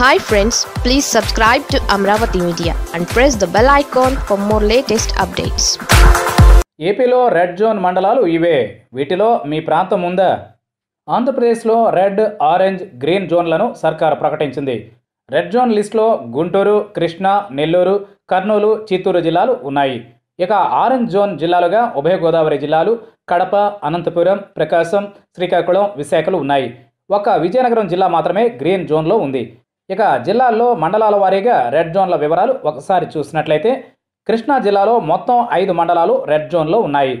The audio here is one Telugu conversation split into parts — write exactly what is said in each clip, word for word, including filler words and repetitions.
Hi friends, please subscribe to Amravati Media and press the bell icon for more latest updates. ఏపీలో రెడ్ జోన్ మండలాలు ఇవే. వీటిలో మీ ప్రాంతం ఉందా? ఆంధ్రప్రదేశ్లో రెడ్, ఆరెంజ్, గ్రీన్ జోన్లను సర్కారు ప్రకటించింది. రెడ్ జోన్ లిస్టులో గుంటూరు, కృష్ణా, నెల్లూరు, కర్నూలు, చిత్తూరు జిల్లాలు ఉన్నాయి. ఇక ఆరెంజ్ జోన్ జిల్లాలుగా ఉభయ గోదావరి జిల్లాలు, కడప, అనంతపురం, ప్రకాశం, శ్రీకాకుళం, విశాఖలు ఉన్నాయి. ఒక్క విజయనగరం జిల్లా మాత్రమే గ్రీన్ జోన్లో ఉంది. ఇక జిల్లాల్లో మండలాల వారీగా రెడ్ జోన్ల వివరాలు ఒకసారి చూసినట్లయితే, కృష్ణా జిల్లాలో మొత్తం ఐదు మండలాలు రెడ్ జోన్లో ఉన్నాయి.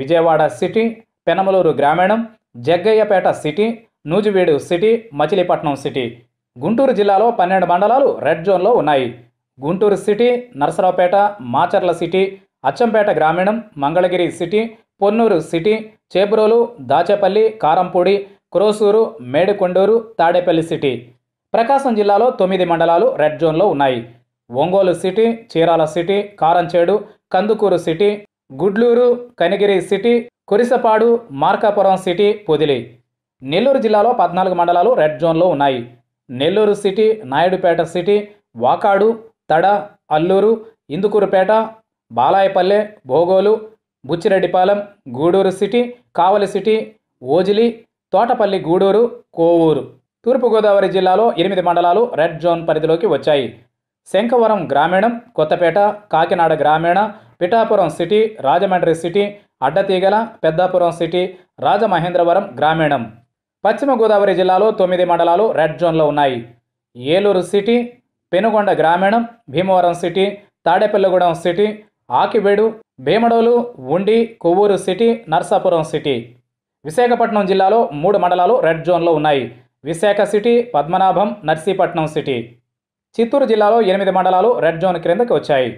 విజయవాడ సిటీ, పెనమలూరు గ్రామీణం, Jaggayyapeta city, Nuzvid city, Machilipatnam city. Guntur జిల్లాలో పన్నెండు మండలాలు రెడ్ జోన్లో ఉన్నాయి. గుంటూరు సిటీ, నరసరావుపేట, మాచర్ల సిటీ, అచ్చంపేట గ్రామీణం, Mangalagiri city, Ponnur city, Chebrolu, Dachepalli, Karempudi, Krosuru, Medikonduru, Tadepalli city. Prakasam జిల్లాలో తొమ్మిది మండలాలు రెడ్ జోన్లో ఉన్నాయి. Ongole city, Chirala city, Karamchedu, Kandukur city, Gudluru, Kanigiri city, Kurisapadu, Markapur city, Podili. Nellore జిల్లాలో పద్నాలుగు మండలాలు రెడ్ జోన్లో ఉన్నాయి. Nellore city, Naidupeta city, Vakadu, Tada, Alluri, Indukurpet, Balayapalle, Bogolu, Buchireddypalem, Gudur city, Kavali city, Ojili, Thotapalli, Gudur, Kovur. తూర్పుగోదావరి జిల్లాలో ఎనిమిది మండలాలు రెడ్ జోన్ పరిధిలోకి వచ్చాయి. శంఖవరం గ్రామీణం, కొత్తపేట, కాకినాడ గ్రామీణ, Pithapuram city, Rajahmundry city, Addateegala, Peddapuram city, Rajamahendravaram గ్రామీణం. పశ్చిమ గోదావరి జిల్లాలో తొమ్మిది మండలాలు రెడ్ జోన్లో ఉన్నాయి. ఏలూరు సిటీ, పెనుగొండ గ్రామీణం, Bhimavaram city, Tadepalligudem city, Akividu, Bhimadolu, Undi, Kovvur city, Narsapuram city. Visakhapatnam జిల్లాలో మూడు మండలాలు రెడ్ జోన్లో ఉన్నాయి. Visakha city, Padmanabham, Narsipatnam city. చిత్తూరు జిల్లాలో ఎనిమిది మండలాలు రెడ్ జోన్ క్రిందకి వచ్చాయి.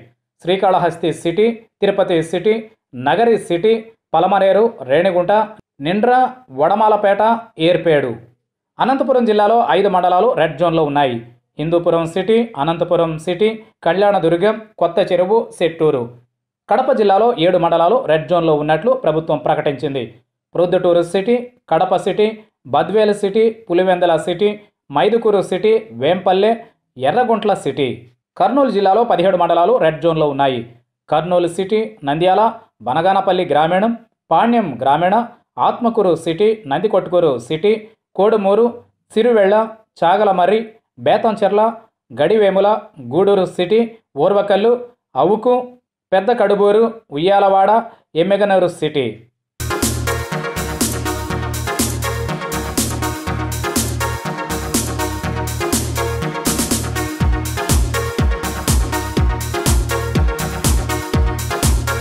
Srikalahasti city, Tirupati city, Nagari city, Palamaner, Renigunta, Nindra, Vadamalapeta, Yerpedu. Anantapur జిల్లాలో ఐదు మండలాలు రెడ్ జోన్లో ఉన్నాయి. హిందూపురం సిటీ, అనంతపురం సిటీ, కళ్యాణదుర్గం, కొత్త చెరువు, సెట్టూరు. కడప జిల్లాలో ఏడు మండలాలు రెడ్ జోన్లో ఉన్నట్లు ప్రభుత్వం ప్రకటించింది. Proddatur city, Kadapa city, Badvel city, Pulivendula city, Mydukur city, Vempalle, Yerraguntla city. Kurnool జిల్లాలో పదిహేడు మండలాలు రెడ్ జోన్లో ఉన్నాయి. కర్నూలు సిటీ, నంద్యాల, బనగానపల్లి గ్రామీణం, పాణ్యం గ్రామీణ, Atmakur city, Nandikotkur city, Kodumur, Sirvel, Chagalamarri, Betamcherla, Gadivemula, Gudur city, Orvakal, Avuku, Pedda Kadubur, Uyyalawada, Yemmiganur city.